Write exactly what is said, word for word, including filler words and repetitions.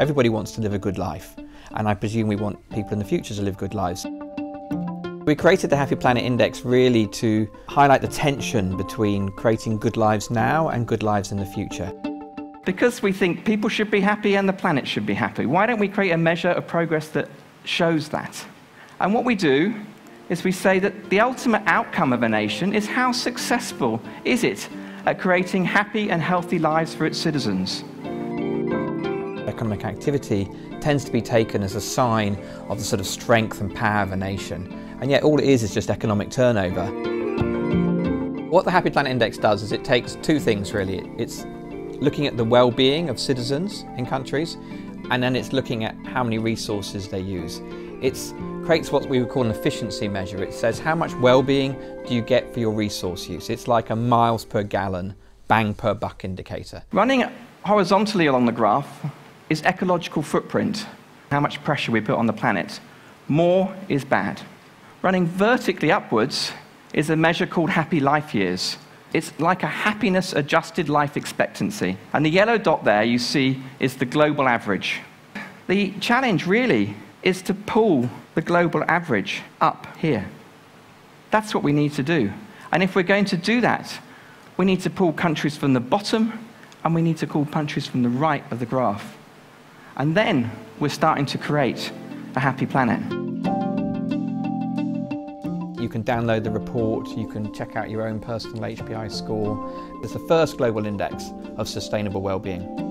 Everybody wants to live a good life, and I presume we want people in the future to live good lives. We created the Happy Planet Index really to highlight the tension between creating good lives now and good lives in the future. Because we think people should be happy and the planet should be happy, why don't we create a measure of progress that shows that? And what we do is we say that the ultimate outcome of a nation is how successful is it at creating happy and healthy lives for its citizens. Economic activity tends to be taken as a sign of the sort of strength and power of a nation, and yet all it is is just economic turnover. What the Happy Planet Index does is it takes two things really. It's looking at the well-being of citizens in countries, and then it's looking at how many resources they use. It creates what we would call an efficiency measure. It says how much well-being do you get for your resource use. It's like a miles per gallon, bang per buck indicator. Running horizontally along the graph is ecological footprint, how much pressure we put on the planet. More is bad. Running vertically upwards is a measure called happy life years. It's like a happiness-adjusted life expectancy. And the yellow dot there you see is the global average. The challenge really is to pull the global average up here. That's what we need to do. And if we're going to do that, we need to pull countries from the bottom, and we need to pull countries from the right of the graph. And then we're starting to create a happy planet. You can download the report, you can check out your own personal H P I score. It's the first global index of sustainable well-being.